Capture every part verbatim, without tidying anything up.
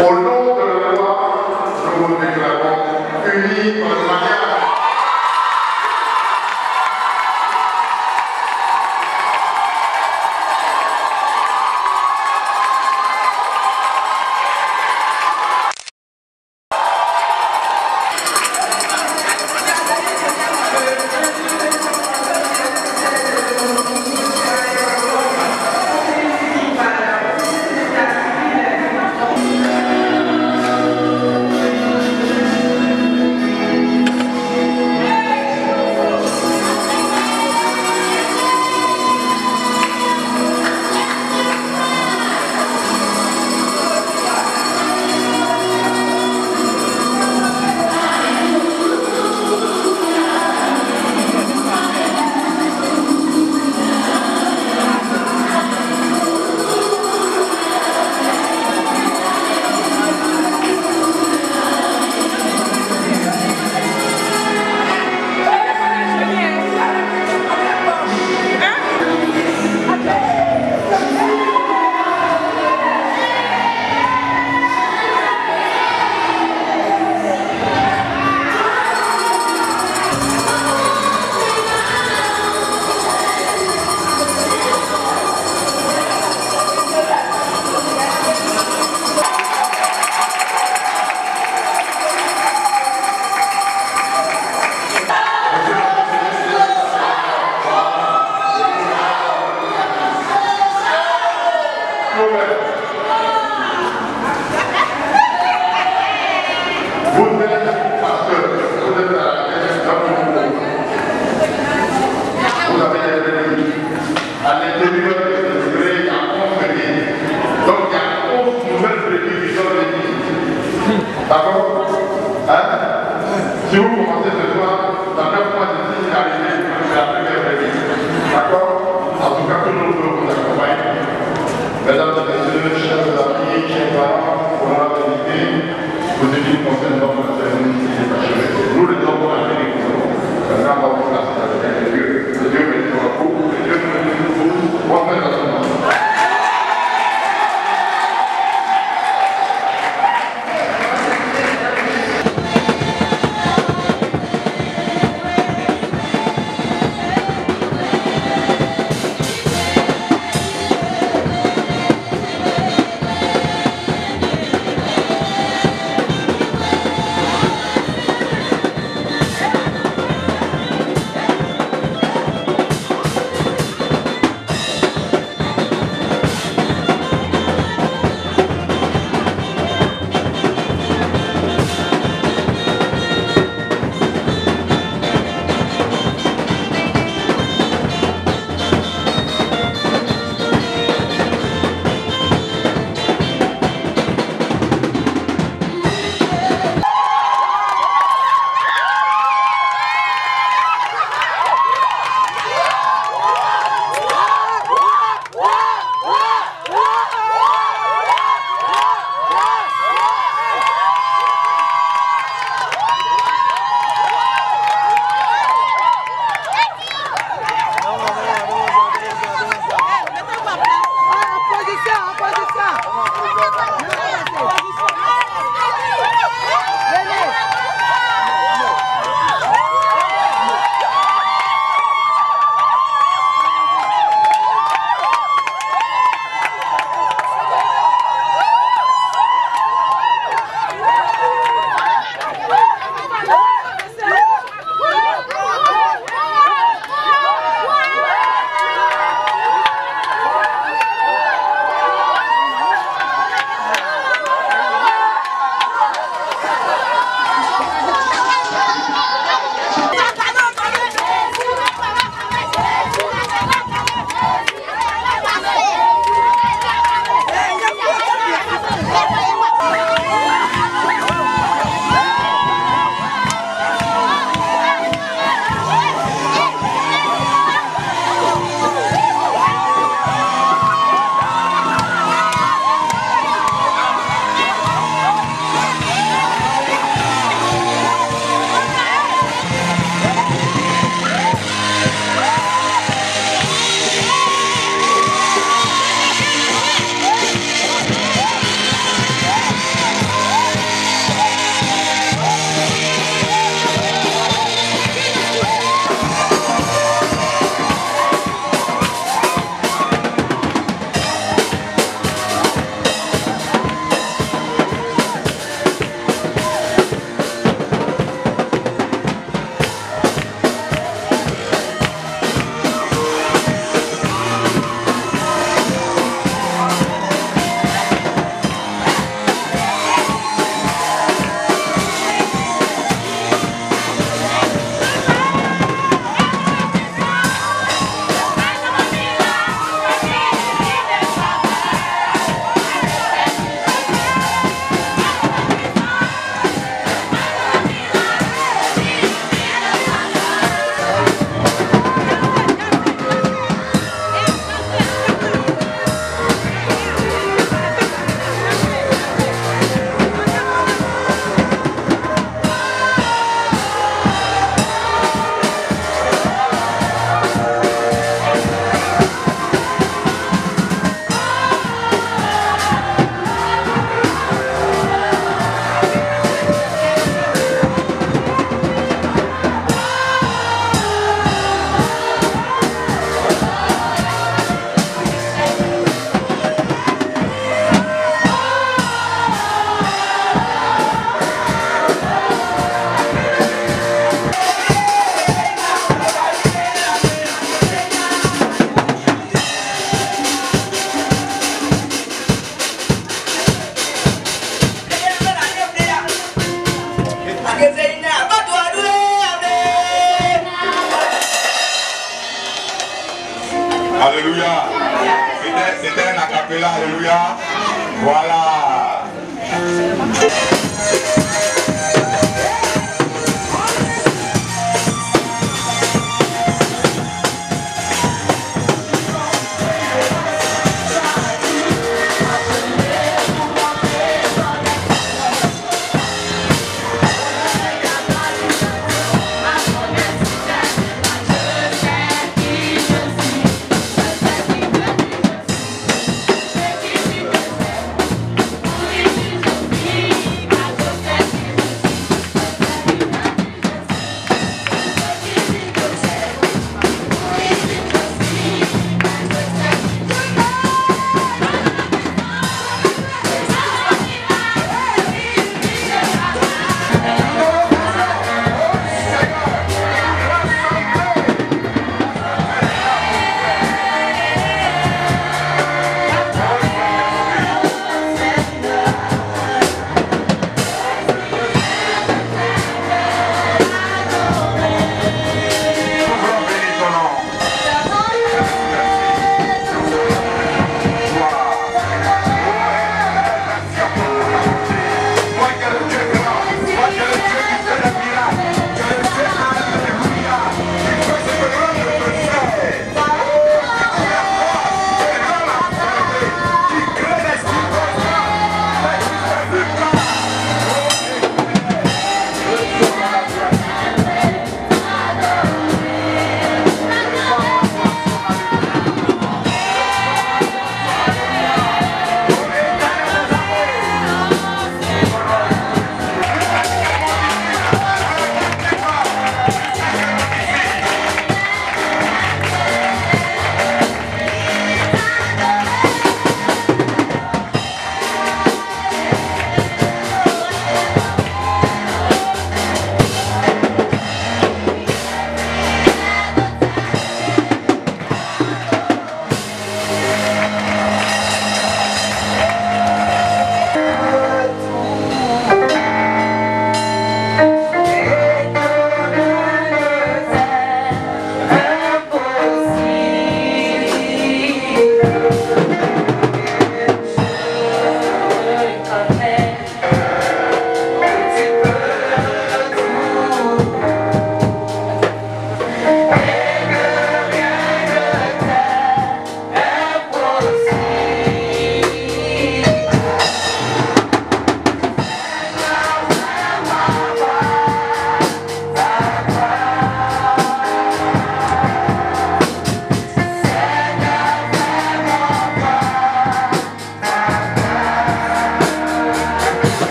Au nom de la loi, nous nous déclarons unis par le mariage.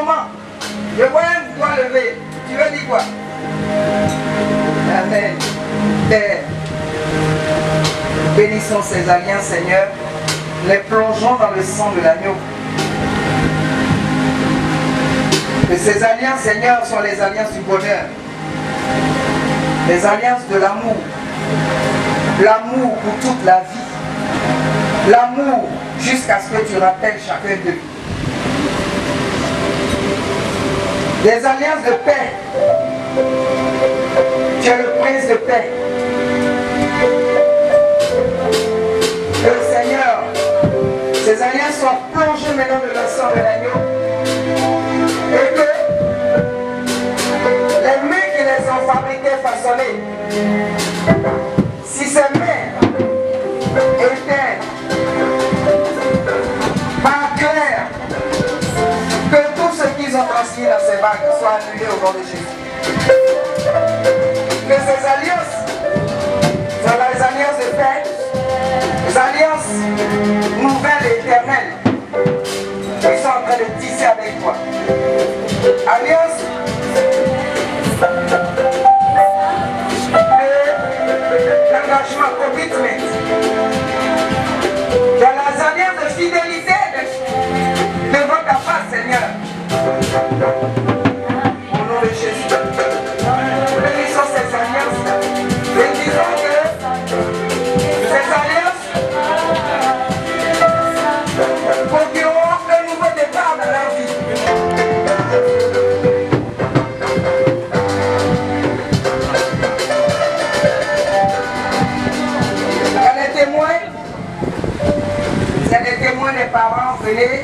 moment, je voyais un pouvoir lever. Tu veux dire quoi? Amen. Père, bénissons ces alliances, Seigneur. Les plongeons dans le sang de l'agneau. Que ces alliances, Seigneur, sont les alliances du bonheur. Les alliances de l'amour. L'amour pour toute la vie. L'amour jusqu'à ce que tu rappelles chacun d'eux. Des alliances de paix. Tu es le prince de paix. Le Seigneur, ces alliances sont plongées maintenant de le sang de l'agneau. Et que les mains qui les ont fabriquées, façonnées, si ces mains étaient pas claires, que tout ce qu'ils ont transmis dans ces vagues soit annulé au nom de Jésus. Que ces alliances sont les alliances de paix, les alliances nouvelles et éternelles qui sont en train de tisser avec toi. Alliance de l'engagement, commitment, de les alliances de fidélité devant ta face, Seigneur. Au nom de Jésus. Bénissons ces alliances. Bénissons que ces alliances procureront un nouveau départ dans leur vie. Les parents, venez,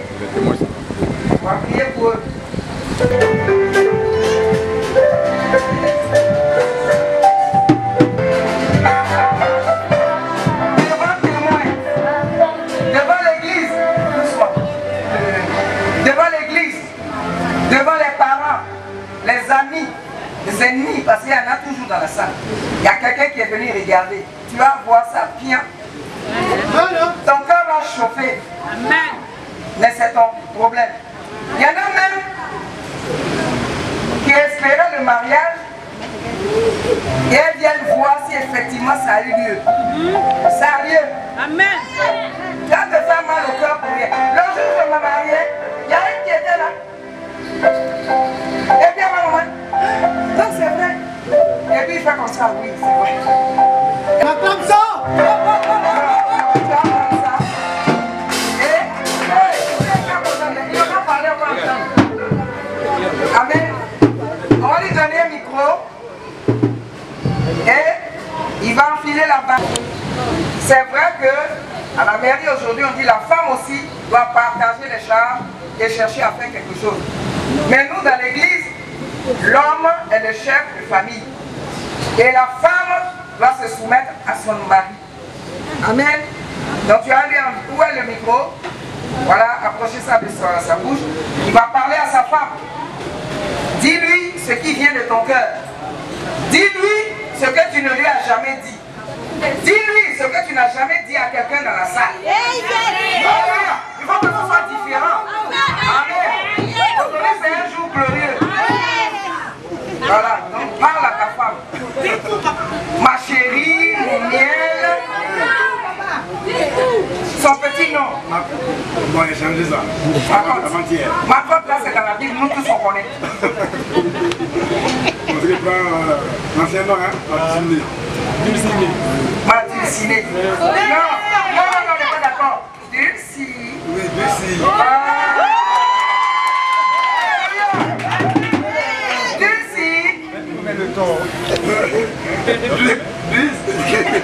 on va prier pour eux. Devant témoin, devant l'église, devant l'église, devant les parents, les amis, les ennemis, parce qu'il y en a toujours dans la salle. Il y a quelqu'un qui est venu regarder. Tu vas voir ça bien. Ton cœur va chauffer. Amen. Mais c'est ton problème. Il y en a même qui espéraient le mariage et elles viennent voir si effectivement ça a eu lieu. Mm-hmm. Ça a lieu. Amen. Quand te fais mal au cœur pour rien. Lorsque je me mariais, il y a une qui était là. Et puis à maman. Donc c'est vrai. Et puis il fait comme ça, oui, c'est vrai. Comme ça. Amen. On va lui donner un micro et il va enfiler la bague. C'est vrai que à la mairie aujourd'hui on dit la femme aussi doit partager les charges et chercher à faire quelque chose. Mais nous dans l'église, l'homme est le chef de famille et la femme doit se soumettre à son mari. Amen. Donc tu vas aller en où est le micro? Voilà, approchez ça de sa bouche. Il va parler à sa femme. Dis-lui ce qui vient de ton cœur. Dis-lui ce que tu ne lui as jamais dit. Dis-lui ce que tu n'as jamais dit à quelqu'un dans la salle. Voilà, il faut que ce soit différent. Amen. Aujourd'hui, c'est un jour glorieux. Voilà, donc parle à ta femme. Ma chérie, mon miel. Son petit nom. Ma... Bon, j'ai changé ça. Ma propre, là, c'est dans la Bible, nous tous on connaît. On se prend euh, l'ancien nom, hein? Martiné. Dulciné. Martiné. Non, non, non, on n'est pas d'accord. Dulci. Oui, Dulci. Dulci. Mais le temps. Dulci. Elle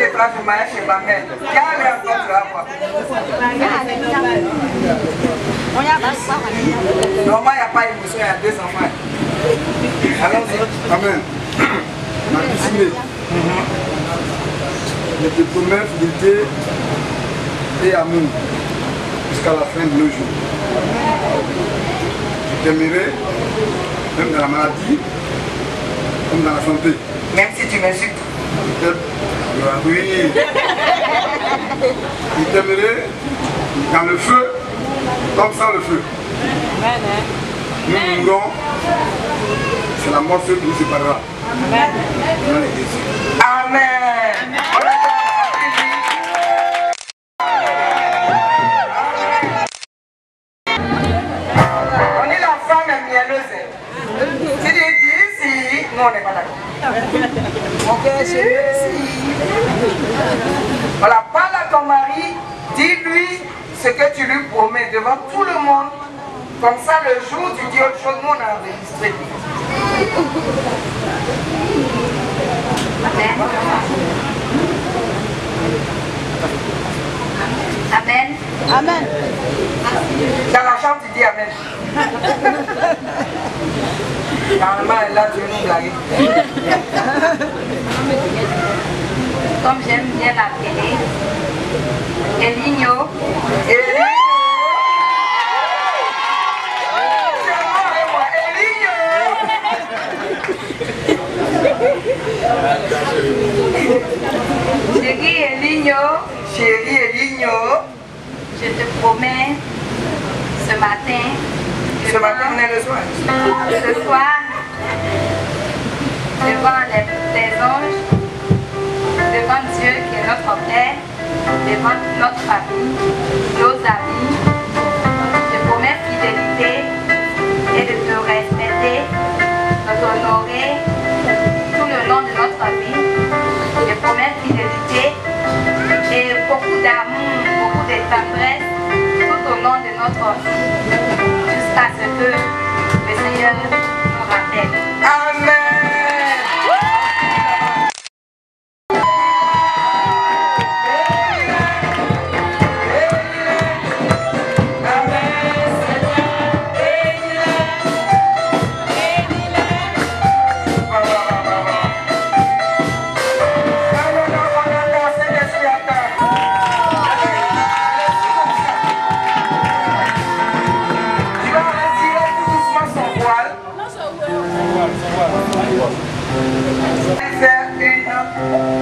est alafu maisha bange jana mtoto hapa moya basa noma ya pai muso ya deux cents francs allons-y amen ma piscine le premier fidélité et amour jusqu'à la fin de nos jours. Je t'aimerai, même dans la maladie, comme dans la santé. Même si tu m'insultes. Oui. Je t'aimerai dans le feu, comme sans le feu. Nous mourrons, c'est la mort seule qui nous séparera. Amen. Amen. On n'est pas d'accord. Ok, je suis. Voilà, parle à ton mari, dis-lui ce que tu lui promets devant tout le monde. Comme ça, le jour où tu dis autre chose, nous on a enregistré. Amen. Amen. Dans la chambre, tu dis amen. Normalement, elle a toujours blagué. Comme j'aime bien l'appeler, Eligno. Eligno. Chérie Eligno. Chérie Eligno. Je te promets, ce matin, ce matin, et le soir. Ce soir, devant les, les anges, devant Dieu qui est notre Père, devant notre famille, nos amis, je promets fidélité et de te respecter, de t'honorer tout le long de notre vie. Je promets fidélité et beaucoup d'amour, beaucoup de tendresse tout au long de notre vie. Jusqu'à ce que le Seigneur nous rappelle. Amen.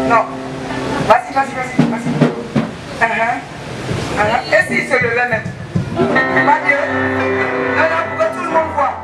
Non. Vas-y, vas-y, vas-y, vas-y. Uh -huh. Uh -huh. Et si c'est le même? Pas Dieu. Non, non, pour que tout le monde voit.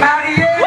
Marié